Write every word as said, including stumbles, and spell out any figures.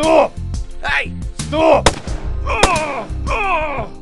Stop! Hey! Stop! Oh! Oh!